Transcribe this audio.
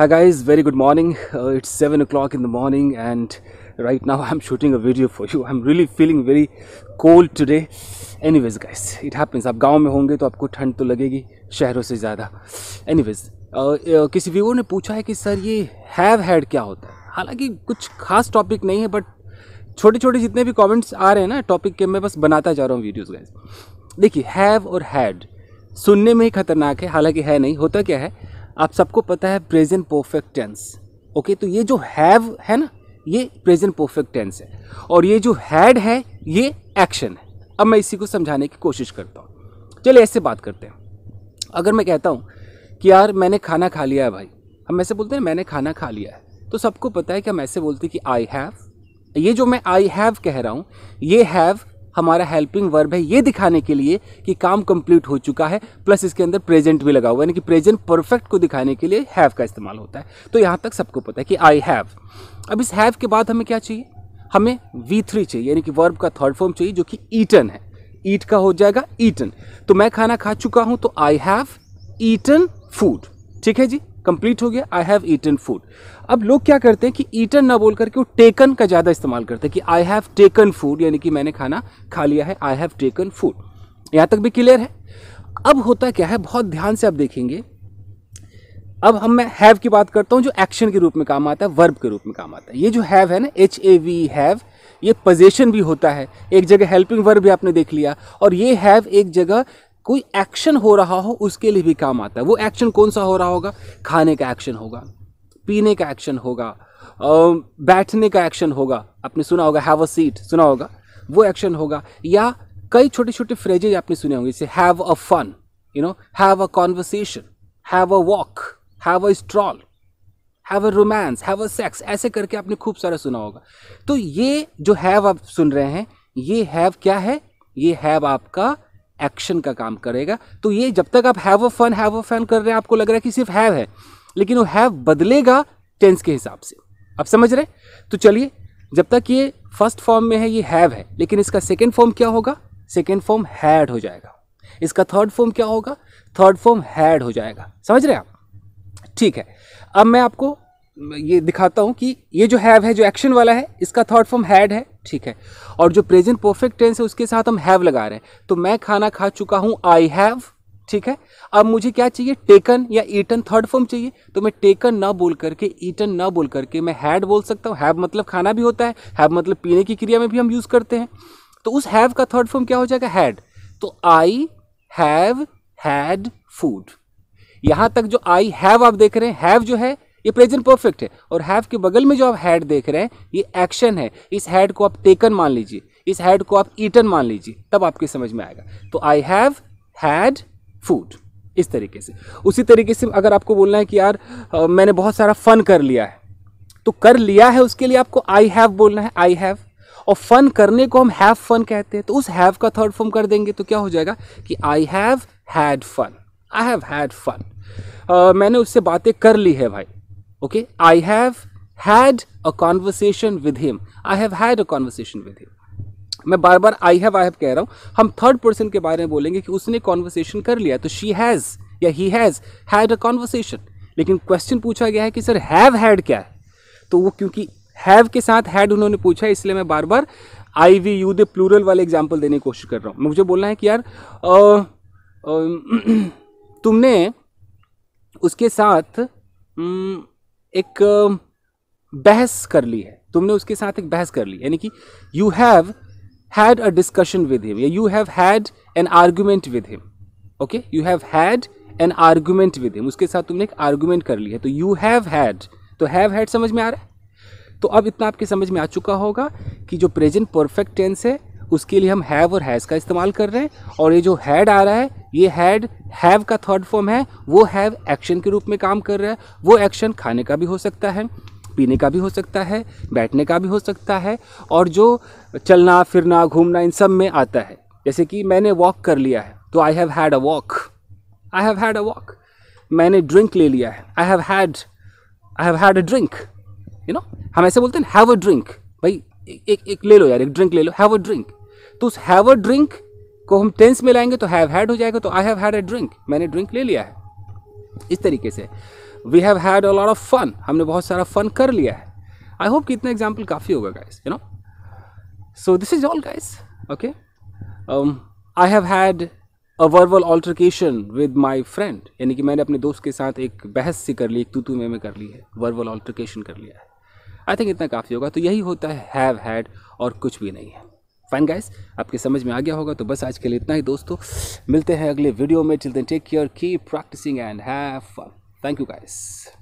Hi guys, very good morning. It's 7 o'clock in the morning and right now I'm shooting a video for you. I'm really feeling very cold today. Anyways guys, it happens. आप गांव में होंगे तो आपको ठंड तो लगेगी शहरों से ज़्यादा. Anyways, किसी व्यूअर ने पूछा है कि सर ये हैव हैड क्या होता है. हालांकि कुछ खास टॉपिक नहीं है बट छोटे छोटे जितने भी कमेंट्स आ रहे हैं ना टॉपिक के, मैं बस बनाता जा रहा हूँ वीडियोज़ गाइज. देखिए, हैव और हैड सुनने में ही खतरनाक है, हालांकि है नहीं. होता क्या है, आप सबको पता है प्रेजेंट परफेक्ट टेंस. ओके, तो ये जो हैव है ना, ये प्रेजेंट परफेक्ट टेंस है और ये जो हैड है ये एक्शन है. अब मैं इसी को समझाने की कोशिश करता हूँ. चलिए ऐसे बात करते हैं. अगर मैं कहता हूँ कि यार मैंने खाना खा लिया है भाई, हम ऐसे बोलते हैं मैंने खाना खा लिया है, तो सबको पता है कि हम ऐसे बोलते हैं कि आई हैव. ये जो मैं आई हैव कह रहा हूँ, ये हैव हमारा हेल्पिंग वर्ब है, ये दिखाने के लिए कि काम कंप्लीट हो चुका है. प्लस इसके अंदर प्रेजेंट भी लगा हुआ है, यानी कि प्रेजेंट परफेक्ट को दिखाने के लिए हैव का इस्तेमाल होता है. तो यहाँ तक सबको पता है कि आई हैव. अब इस हैव के बाद हमें क्या चाहिए, हमें V3 चाहिए, यानी कि वर्ब का थर्ड फॉर्म चाहिए जो कि ईटन है. ईट का हो जाएगा ईटन. तो मैं खाना खा चुका हूँ तो आई हैव ईटन फूड. ठीक है जी, कंप्लीट हो गया, आई हैव ईटन फूड. अब लोग क्या करते हैं कि ईटन ना बोल करके वो टेकन का ज़्यादा इस्तेमाल करते हैं कि आई हैव टेकन फूड, यानी कि मैंने खाना खा लिया है, आई हैव टेकन फूड. यहाँ तक भी क्लियर है. अब होता क्या है, बहुत ध्यान से आप देखेंगे. अब हम मैं हैव की बात करता हूँ जो एक्शन के रूप में काम आता है, वर्ब के रूप में काम आता है. ये जो हैव है ना, HAV हैव, ये पोजेशन भी होता है, एक जगह हेल्पिंग वर्ब भी आपने देख लिया, और ये हैव एक जगह कोई एक्शन हो रहा हो उसके लिए भी काम आता है. वो एक्शन कौन सा हो रहा होगा, खाने का एक्शन होगा, पीने का एक्शन होगा, बैठने का एक्शन होगा, आपने सुना होगा हैव अ सीट, सुना होगा, वो एक्शन होगा. या कई छोटे छोटे फ्रेजेज आपने सुने होंगे, जैसे have a fun, you know, have a conversation, have a walk, have a stroll, have a romance, have a sex, ऐसे करके आपने खूब सारा सुना होगा. तो ये जो हैव आप सुन रहे हैं, ये हैव क्या है, ये हैव आपका एक्शन का काम करेगा. तो ये जब तक आप हैव अ फन कर रहे हैं, आपको लग रहा है कि सिर्फ हैव है, लेकिन वो हैव बदलेगा टेंस के हिसाब से. आप समझ रहे हैं. तो चलिए, जब तक ये फर्स्ट फॉर्म में है, ये हैव है, लेकिन इसका सेकंड फॉर्म क्या होगा, सेकंड फॉर्म हैड हो जाएगा. इसका थर्ड फॉर्म क्या होगा, थर्ड फॉर्म हैड हो जाएगा. समझ रहे हैं आप. ठीक है, अब मैं आपको ये दिखाता हूँ कि ये जो हैव है जो एक्शन वाला है, इसका थर्ड फॉर्म हैड है. ठीक है, और जो प्रेजेंट परफेक्ट टेंस है उसके साथ हम हैव लगा रहे हैं. तो मैं खाना खा चुका हूँ, आई हैव. ठीक है, अब मुझे क्या चाहिए, टेकन या ईटन थर्ड फॉर्म चाहिए. तो मैं टेकन ना बोल करके, ईटन ना बोल करके मैं हैड बोल सकता हूँ. हैव मतलब खाना भी होता है, हैव मतलब पीने की क्रिया में भी हम यूज़ करते हैं. तो उस हैव का थर्ड फॉर्म क्या हो जाएगा, हैड. तो आई हैव हैड फूड. यहाँ तक जो आई हैव आप देख रहे हैं, हैव जो है ये प्रेजेंट परफेक्ट है, और हैव के बगल में जो आप हैड देख रहे हैं ये एक्शन है. इस हैड को आप टेकन मान लीजिए, इस हैड को आप ईटन मान लीजिए, तब आपके समझ में आएगा. तो आई हैव हैड फूड, इस तरीके से. उसी तरीके से अगर आपको बोलना है कि यार मैंने बहुत सारा फन कर लिया है, तो कर लिया है उसके लिए आपको आई हैव बोलना है, आई हैव. और फन करने को हम हैव फन कहते हैं, तो उस हैव का थर्ड फॉर्म कर देंगे. तो क्या हो जाएगा कि I have had fun, I have had fun. मैंने उससे बातें कर ली है भाई. Okay, I have had a conversation with him, I have had a conversation with him. मैं बार बार आई हैव कह रहा हूँ. हम थर्ड पर्सन के बारे में बोलेंगे कि उसने कॉन्वर्सेशन कर लिया, तो शी हैज़ या he has had a conversation. लेकिन क्वेश्चन पूछा गया है कि सर हैव हैड क्या है, तो वो क्योंकि हैव के साथ हैड उन्होंने पूछा है, इसलिए मैं बार बार I we you they plural वाले एग्जाम्पल देने की कोशिश कर रहा हूँ. मुझे बोलना है कि यार तुमने उसके साथ एक बहस कर ली है, तुमने उसके साथ एक बहस कर ली, यानी कि you have had a discussion with him, या you have had an argument with him. Okay, you have had an argument with him, उसके साथ तुमने एक आर्गूमेंट कर ली है. तो यू हैव हैड, तो हैव हैड समझ में आ रहा है. तो अब इतना आपके समझ में आ चुका होगा कि जो प्रेजेंट परफेक्ट टेंस है उसके लिए हम हैव और हैज़ का इस्तेमाल कर रहे हैं, और ये जो हैड आ रहा है ये हैड हैव का थर्ड फॉर्म है. वो हैव एक्शन के रूप में काम कर रहा है. वो एक्शन खाने का भी हो सकता है, पीने का भी हो सकता है, बैठने का भी हो सकता है, और जो चलना फिरना घूमना इन सब में आता है. जैसे कि मैंने वॉक कर लिया है, तो I have had a walk, I have had a walk. मैंने ड्रिंक ले लिया है, I have had a drink. You know, हम ऐसे बोलते हैं हैव अ ड्रिंक, भाई एक ले लो यार, एक ड्रिंक ले लो, हैव अ ड्रिंक. तो उस हैव अ ड्रिंक को हम टेंस में लाएंगे तो हैव हैड हो जाएगा. तो I have had a drink, मैंने ड्रिंक ले लिया है. इस तरीके से we have had a lot of fun, हमने बहुत सारा फन कर लिया है. आई होप कि इतना एग्जाम्पल काफ़ी होगा guys, you know. So this is all guys, okay. I have had a verbal altercation with my friend, यानी कि मैंने अपने दोस्त के साथ एक बहस सी कर ली, एक तू तू में कर ली है, वर्बल ऑल्ट्रकेशन कर लिया है. आई थिंक इतना काफ़ी होगा. तो यही होता है हैव हैड, और कुछ भी नहीं है. फाइन गाइस, आपके समझ में आ गया होगा. तो बस आज के लिए इतना ही दोस्तों, मिलते हैं अगले वीडियो में. Till then take care, keep practising and have fun. Thank you guys.